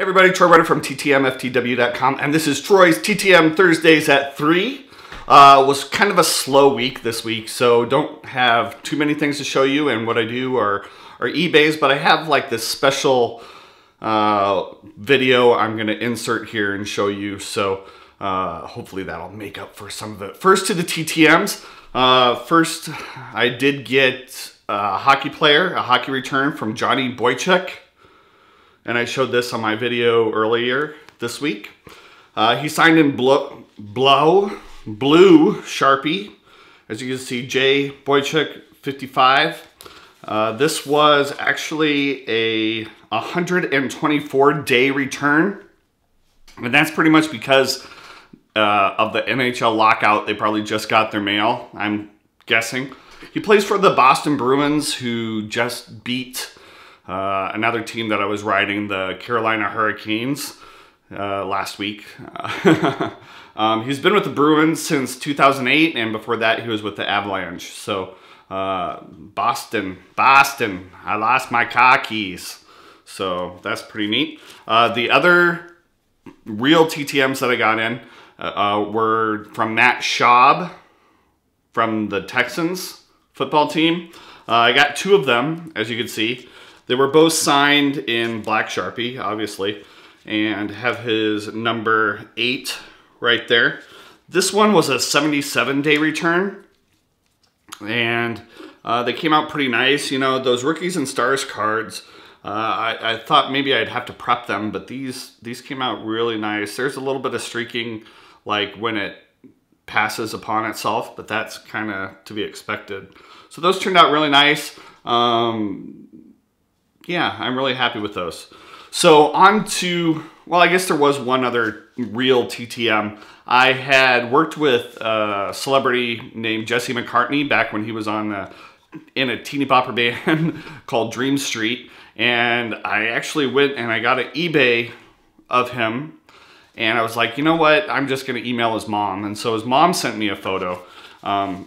Hey everybody, Troy Ryder from TTMFTW.com, and this is Troy's TTM Thursdays at 3. Was kind of a slow week this week, so don't have too many things to show you, and what I do are eBays, but I have like this special video I'm going to insert here and show you, so hopefully that'll make up for some of it. First to the TTMs. First, I did get a hockey player, a hockey return from Johnny Boychuk, and I showed this on my video earlier this week. He signed in blue Sharpie. As you can see, J. Boychuk, 55. This was actually a 124-day return, and that's pretty much because of the NHL lockout. They probably just got their mail, I'm guessing. He plays for the Boston Bruins, who just beat another team that I was riding, the Carolina Hurricanes, last week. He's been with the Bruins since 2008, and before that he was with the Avalanche. So Boston, I lost my car keys. So that's pretty neat. The other real TTMs that I got in were from Matt Schaub from the Texans football team. I got two of them, as you can see. They were both signed in black Sharpie, obviously, and have his number 8 right there. This one was a 77-day return, and they came out pretty nice. You know, those Rookies and Stars cards, I thought maybe I'd have to prep them, but these came out really nice. There's a little bit of streaking, like when it passes upon itself, but that's kind of to be expected. So those turned out really nice. Yeah, I'm really happy with those. So on to, well, I guess there was one other real TTM. I had worked with a celebrity named Jesse McCartney back when he was on in a teeny bopper band called Dream Street. And I actually went and I got an eBay of him. And I was like, you know what? I'm just going to email his mom. And so his mom sent me a photo.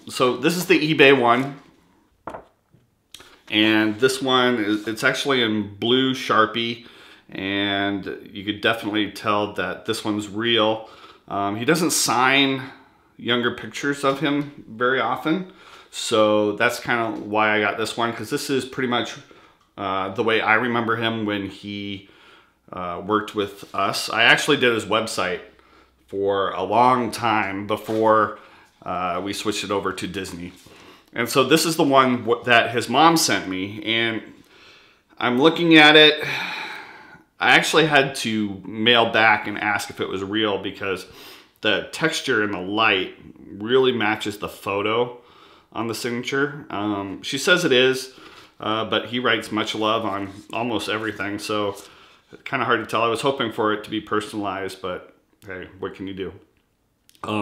So this is the eBay one. And this one, it's actually in blue Sharpie, and you could definitely tell that this one's real. He doesn't sign younger pictures of him very often, so that's kind of why I got this one, because this is pretty much the way I remember him when he worked with us. I actually did his website for a long time before we switched it over to Disney. And so this is the one that his mom sent me, and I'm looking at it. I actually had to mail back and ask if it was real, because the texture and the light really matches the photo on the signature. She says it is, but he writes "much love" on almost everything, so it's kind of hard to tell. I was hoping for it to be personalized, but hey, what can you do?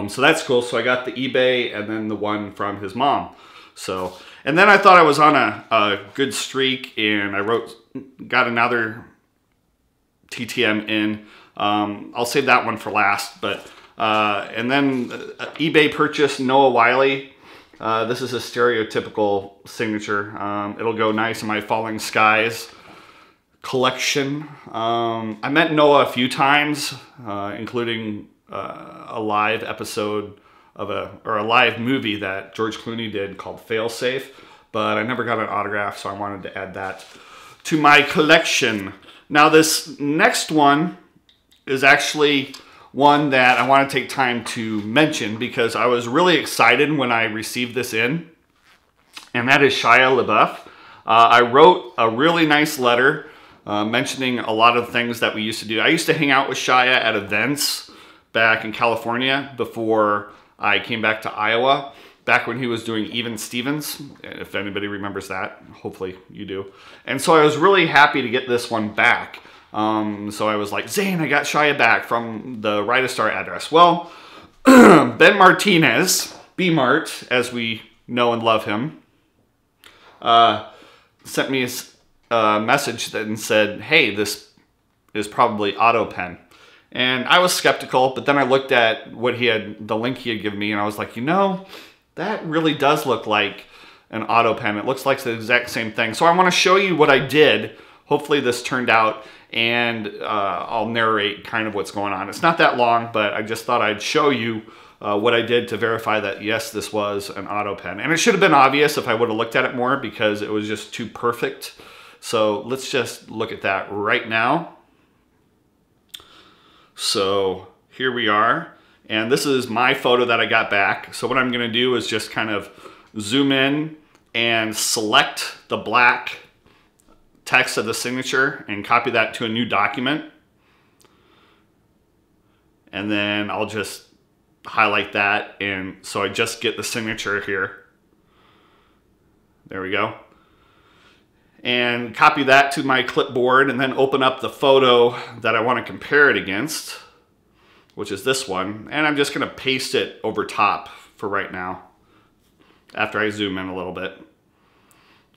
So that's cool. So I got the eBay and then the one from his mom. So, and then I thought I was on a good streak, and I got another TTM in. I'll save that one for last, but, and then eBay purchased Noah Wyle. This is a stereotypical signature. It'll go nice in my Falling Skies collection. I met Noah a few times, including a live episode of a live movie that George Clooney did called Fail Safe, but I never got an autograph, so I wanted to add that to my collection. Now this next one is actually one that I want to take time to mention, because I was really excited when I received this in, and that is Shia LaBeouf. I wrote a really nice letter mentioning a lot of things that we used to do. I used to hang out with Shia at events back in California before I came back to Iowa, back when he was doing Even Stevens, if anybody remembers that. Hopefully you do. And so I was really happy to get this one back. So I was like, Zane, I got Shia back from the Ride a Star address. Well, Ben Martinez, B-Mart, as we know and love him, sent me a message that said, hey, this is probably AutoPen. And I was skeptical, but then I looked at what he had, the link he had given me, and I was like, you know, that really does look like an AutoPen. It looks like the exact same thing. So I want to show you what I did. hopefully this turned out, and I'll narrate kind of what's going on. It's not that long, but I just thought I'd show you what I did to verify that, yes, this was an auto pen. And it should have been obvious if I would have looked at it more, because it was just too perfect. So let's just look at that right now. So here we are. And this is my photo that I got back. So what I'm gonna do is just kind of zoom in and select the black text of the signature and copy that to a new document. And then I'll just highlight that, and so I just get the signature here. There we go. And copy that to my clipboard, and then open up the photo that I want to compare it against, which is this one. And I'm just going to paste it over top for right now after I zoom in a little bit.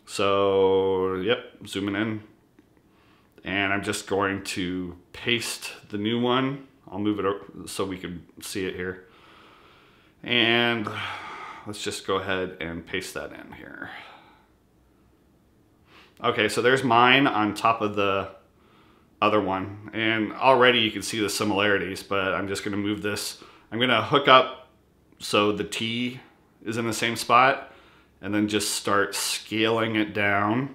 So, yep, zooming in. And I'm just going to paste the new one. I'll move it over so we can see it here. And let's just go ahead and paste that in here. Okay, so there's mine on top of the other one. And already you can see the similarities, but I'm just gonna move this. I'm gonna hook up so the T is in the same spot, and then just start scaling it down.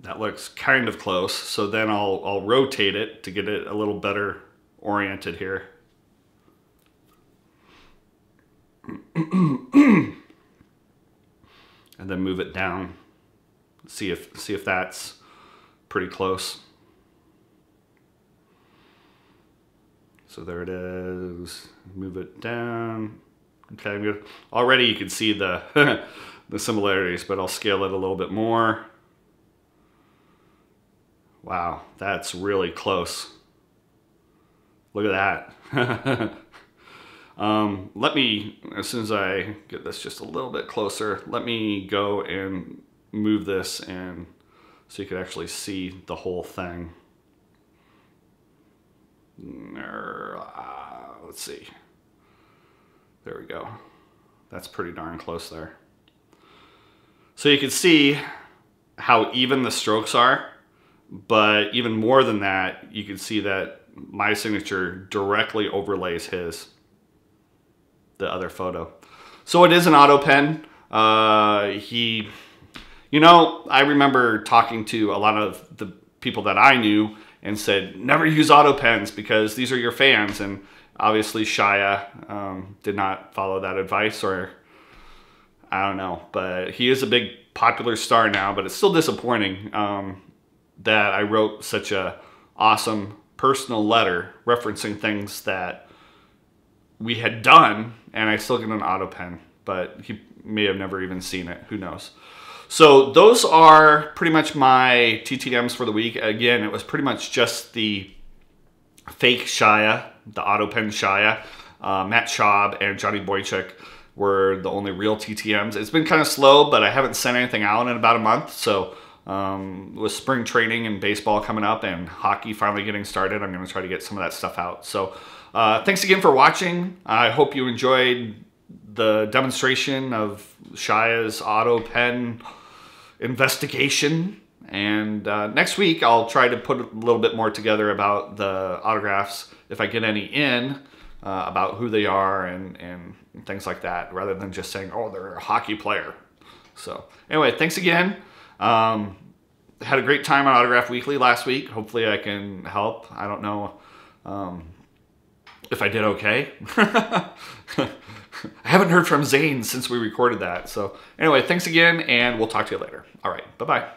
That looks kind of close. So then I'll rotate it to get it a little better oriented here. And then move it down. See if that's pretty close. So there it is. Move it down. Okay, I'm good. Already you can see the the similarities, but I'll scale it a little bit more. Wow, that's really close. Look at that. Let me, as soon as I get this just a little bit closer, let me go and move this in so you could actually see the whole thing. Let's see. There we go. That's pretty darn close there. So you can see how even the strokes are. But even more than that, you can see that my signature directly overlays his, the other photo. So it is an auto pen. He, you know, I remember talking to a lot of the people that I knew and said, never use auto pens because these are your fans. And obviously Shia did not follow that advice, or I don't know, but he is a big popular star now, but it's still disappointing. That I wrote such a awesome personal letter referencing things that we had done, and I still get an auto pen, but he may have never even seen it. Who knows? So those are pretty much my TTMs for the week. Again, it was pretty much just the fake Shia, the auto pen Shia. Matt Schaub and Johnny Boychuk were the only real TTMs. It's been kind of slow, but I haven't sent anything out in about a month, so with spring training and baseball coming up and hockey finally getting started, I'm going to try to get some of that stuff out. So thanks again for watching. I hope you enjoyed the demonstration of Shia's auto pen investigation. And next week, I'll try to put a little bit more together about the autographs, if I get any in, about who they are and things like that, rather than just saying, oh, they're a hockey player. So anyway, thanks again. Had a great time on Autograph Weekly last week. Hopefully I can help. I don't know if I did okay. I haven't heard from Zane since we recorded that. So anyway, thanks again, and we'll talk to you later. All right, bye-bye.